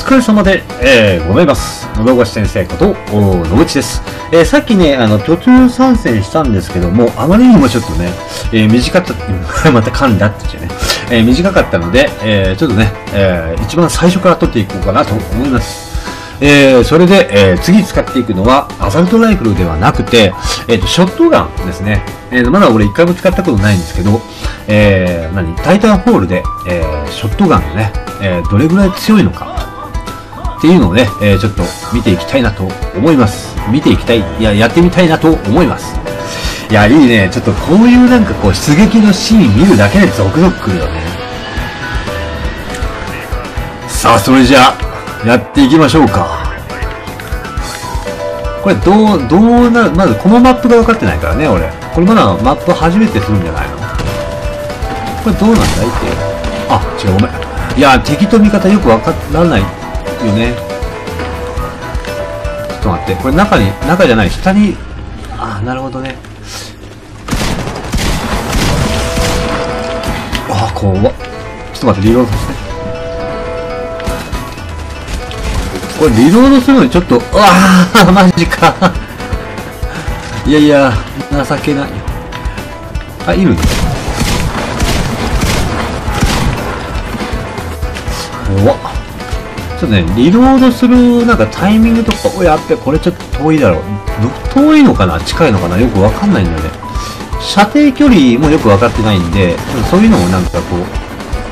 疲れ様で、ございます。野々越先生こと、野口です。さっきね、途中参戦したんですけども、あまりにもちょっとね、短かった、また噛んだって言っちゃうね、短かったので、ちょっとね、一番最初から撮っていこうかなと思います。それで、次使っていくのは、アサルトライフルではなくて、ショットガンですね。まだ俺一回も使ったことないんですけど、タイタンホールで、ショットガンのね、どれぐらい強いのかっていうのをね、ちょっと見ていきたいなと思います。見ていきたい。いや、やってみたいなと思います。いや、いいね。ちょっとこういうなんかこう、出撃のシーン見るだけでゾクゾクくるよね。さあ、それじゃあ、やっていきましょうか。これまずこのマップが分かってないからね、俺。これまだマップ初めてするんじゃないの？これどうなんだいっていう。あ、違う、ごめん。いや、敵と味方よく分からないよね。ちょっと待って、これ中じゃない、下に、あ、なるほどね。あ、怖っ。ちょっと待って、リロードさせて。これリロードするのにちょっと、うわあマジかいやいや情けない。あ、いるの？怖っ。ちょっとね、リロードするなんかタイミングとか、おやっべ、これちょっと遠いだろう。遠いのかな近いのかなよくわかんないんだよね。射程距離もよくわかってないんで、そういうのもなんかこう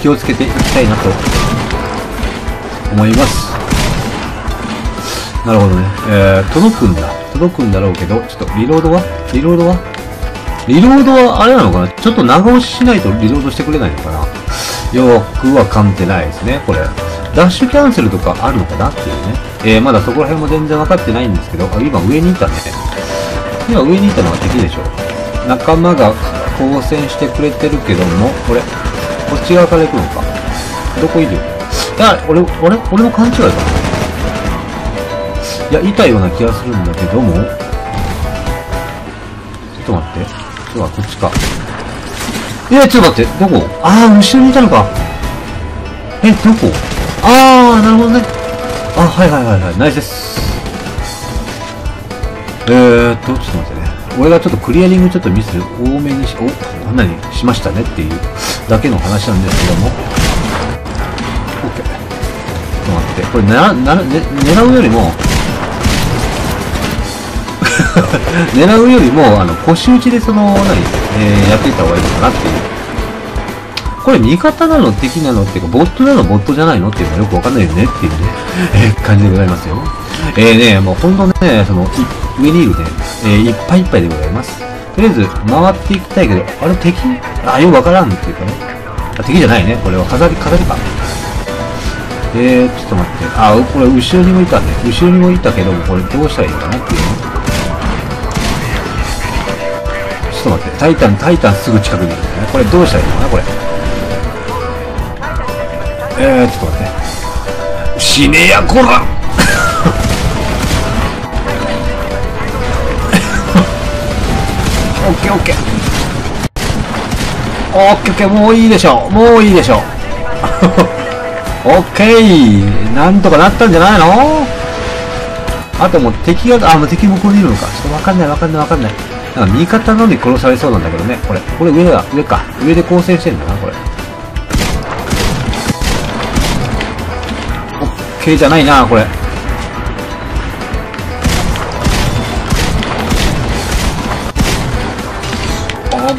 気をつけていきたいなと思います。なるほどね。届くんだ。届くんだろうけど、ちょっと、リロードはあれなのかな？ちょっと長押ししないとリロードしてくれないのかな？よくわかんてないですね、これ。ダッシュキャンセルとかあるのかなっていうね。まだそこら辺も全然わかってないんですけど、あ、今上にいたね。今上にいたのは敵でしょ。仲間が交戦してくれてるけども、これ、こっち側から行くのか。どこいる？あ、俺も勘違いかな。いや、いたような気がするんだけども。ちょっと待って。今日はこっちか。ちょっと待って。どこ？ああ、後ろにいたのか。どこ？ああ、なるほどね。あ、はい。ナイスです。ちょっと待ってね。俺がちょっとクリアリングちょっとミス多めにしましたねっていうだけの話なんですけども。OK。ちょっと待って。これ狙うよりも、狙うよりも、腰打ちでやっていった方がいいのかなっていう。これ、味方なの敵なのっていうか、ボットなのボットじゃないのっていうのがよくわかんないよねっていうね、感じでございますよ。もうほんとね、上にいるね、いっぱいいっぱいでございます。とりあえず、回っていきたいけど、あれ敵？あ、よくわからんっていうかね。あ、敵じゃないね。これは飾りか。ちょっと待って。あ、これ、後ろにもいたね。後ろにもいたけども、これ、どうしたらいいのかなっていうね。ちょっと待って、タイタンすぐ近くにいるんだね。これどうしたらいいのかな、これ。ちょっと待って。死ねや、こらオッケー、もういいでしょ。オッケー、なんとかなったんじゃないの。あともう敵が、もう敵向こうにいるのか。ちょっとわかんない。なんか味方のに殺されそうなんだけどね。これ上か。上で構成してんだな、これ。OK じゃないな、これ。あ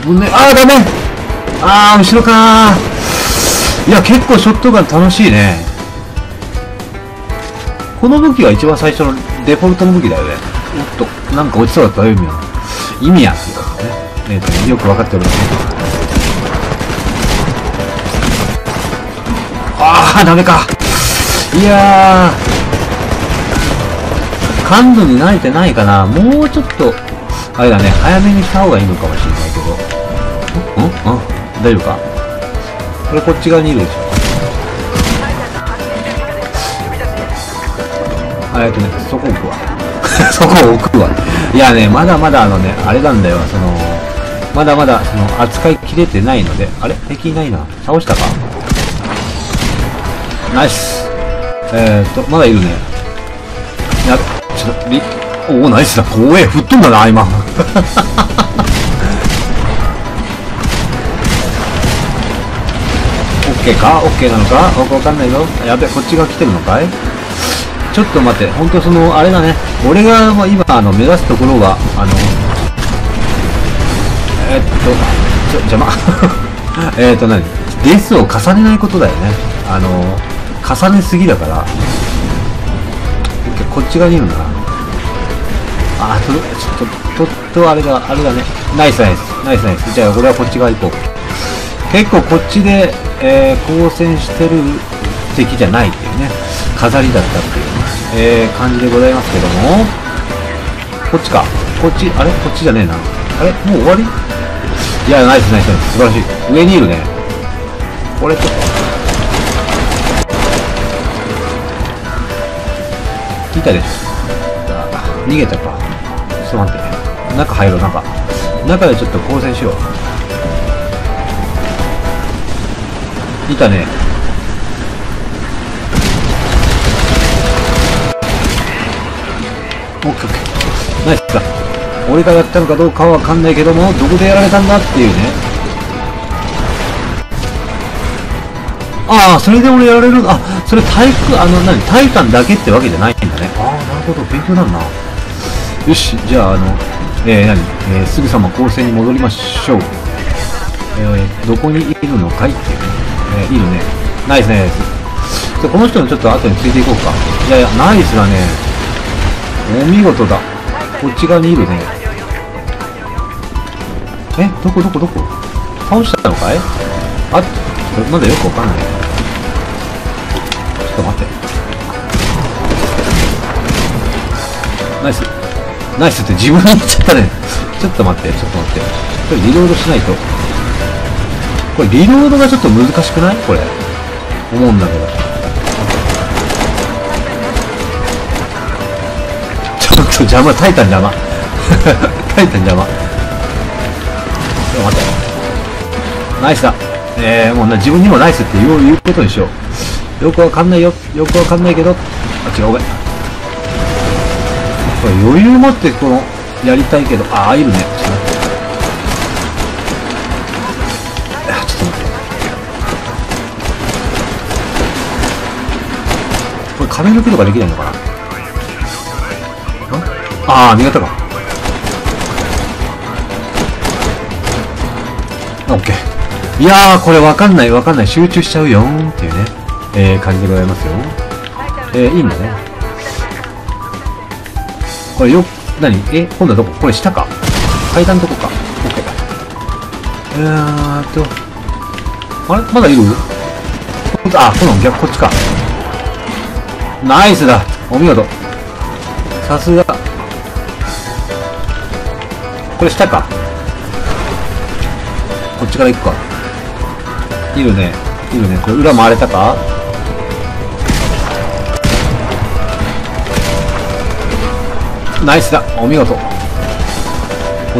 ぶね。あー、ダメ。あー、後ろかー。いや、結構ショットガン楽しいね。この武器は一番最初のデフォルトの武器だよね。おっと、なんか落ちそうだったよ、今の。意味やっていうことね。よく分かっておりますね。ああ、ダメか。いやー、感度に慣れてないかな。もうちょっと、あれだね、早めにした方がいいのかもしれないけど。大丈夫か。これこっち側にいるでしょ。そこ置くわ。そこを置くわ。いやね、まだあれなんだよ、まだ扱いきれてないので、あれ敵いないな。倒したか。ナイス。まだいるね。やっ、ちょっと、おお、ナイスだ。怖え。吹っ飛んだな、今。オッケーか？オッケーなのか？わかんないぞ。やべ、こっちが来てるのかい？ちょっと待って、ほんとその、あれだね。俺が今、目指すところは、邪魔。何？デスを重ねないことだよね。重ねすぎだから。こっち側にいるんだな。あ、ちょっとあれだね。ナイス。じゃあ俺はこっち側行こう。結構こっちで、交戦してる敵じゃないっていうね、飾りだったっていう、感じでございますけども。こっちか。こっち、あれこっちじゃねえな。あれもう終わり？いや、ナイス。素晴らしい。上にいるね。これちょっといたです。逃げたか。ちょっと待って、中入ろう。中でちょっと交戦しよう。いたね。オッケーナイスだ。俺がやったのかどうかはわかんないけども、どこでやられたんだっていうね。ああ、それで俺やられる。あ、それ体感だけってわけじゃないんだね。ああ、なるほど。勉強になるな。よし、じゃあ、すぐさま構成に戻りましょう。どこにいるのかいっていうね。いるね。ナイスね。じゃこの人のちょっと後についていこうか。いやいや、ナイスだね。お見事だ。こっち側にいるね。え、どこ倒したのかい？あ、まだよくわかんない。ちょっと待って。ナイスって自分に言っちゃったね。ちょっと待って。これリロードしないと。これリロードがちょっと難しくない？これ。思うんだけど。ちょっと邪魔。タイタン邪魔。ちょっと待って。ナイスだ。もうな、自分にもナイスって言うことにしよう。よくわかんないけど、あ、違う、ごめん。これ余裕持ってこの、やりたいけど、ああ、いるね。ちょっと待って。これ壁抜けとかできないのかな？ああ、味方か。オッケー。いやー、これわかんない。集中しちゃうよーんっていうね、感じでございますよ。いいんだね。これ今度はどこ？これ下か。階段のとこか。OK か。あれまだいる？あ、この逆、こっちか。ナイスだ。お見事。さすが。これ下か。こっちから行くか。いるね。これ裏回れたか？ナイスだ。お見事。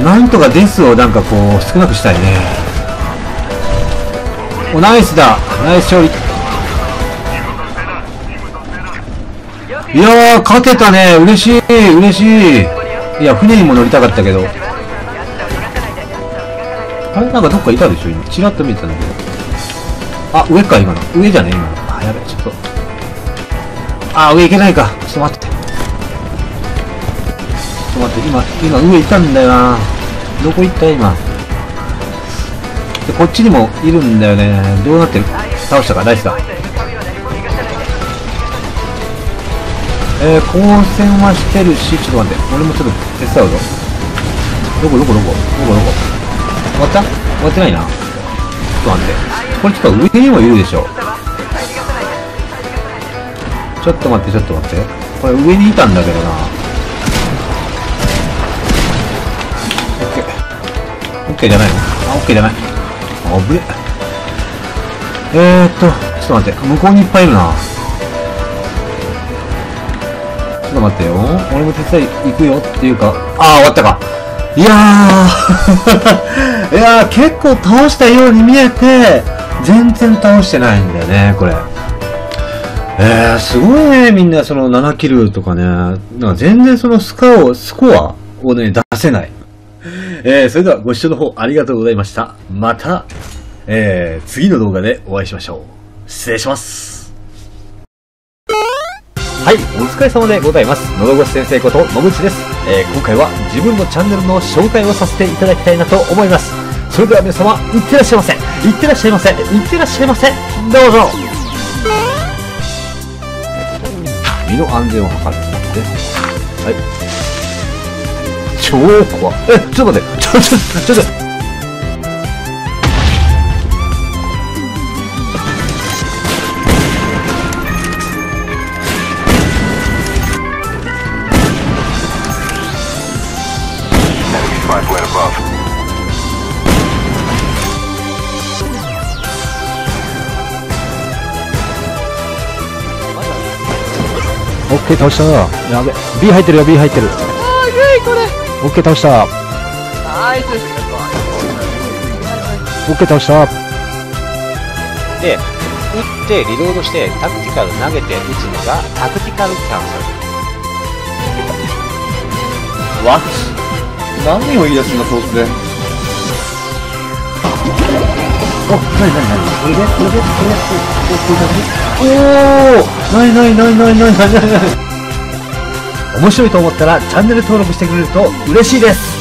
なんとかデスをなんかこう少なくしたいね。ナイスだ。ナイス勝利。いやー、勝てたね。嬉しい。いや、船にも乗りたかったけど。あれなんかどっかいたでしょ？今ちらっと見えたんだけど。あ、上か、今の。上じゃねえ、今の。あ、やべ、ちょっと。あ、上行けないか。ちょっと待って、今上いたんだよな。どこ行った今。で、こっちにもいるんだよね。どうなってる？倒したか、ナイスだ。交戦はしてるし、ちょっと待って。俺もちょっと手伝うぞ。どこ終わった？終わってないな。ちょっと待って。これちょっと上にもいるでしょ。ちょっと待って。これ上にいたんだけどな。オッケーじゃないの？あ、オッケーじゃない。あぶね。ちょっと待って。向こうにいっぱいいるな。ちょっと待ってよ。俺も手伝い行くよっていうか。ああ、終わったか。いやー。いやー、結構倒したように見えて、全然倒してないんだよね、これ。すごいね、みんなその7キルとかね、なんか全然そのスコアをね、出せない。それではご視聴の方ありがとうございました。また、次の動画でお会いしましょう。失礼します。はい、お疲れ様でございます。のどごし先生こと野口です。今回は自分のチャンネルの紹介をさせていただきたいなと思います。それでは皆様、いってらっしゃいませ。いってらっしゃいませ。いってらっしゃいませ。どうぞ。身の安全を図るって、はい、超怖っ。ちょっと待って、ちょっとオッケー倒したな。やべ、B 入ってるよ、B 入ってる。あー、グイこれ。オッケー倒した。ナイス。オッケー倒した。で、打ってリロードしてタクティカル投げて打つのがタクティカルキャンセル。What？ 何を言い出すんだ突然。お、なに。面白いと思ったらチャンネル登録してくれると嬉しいです。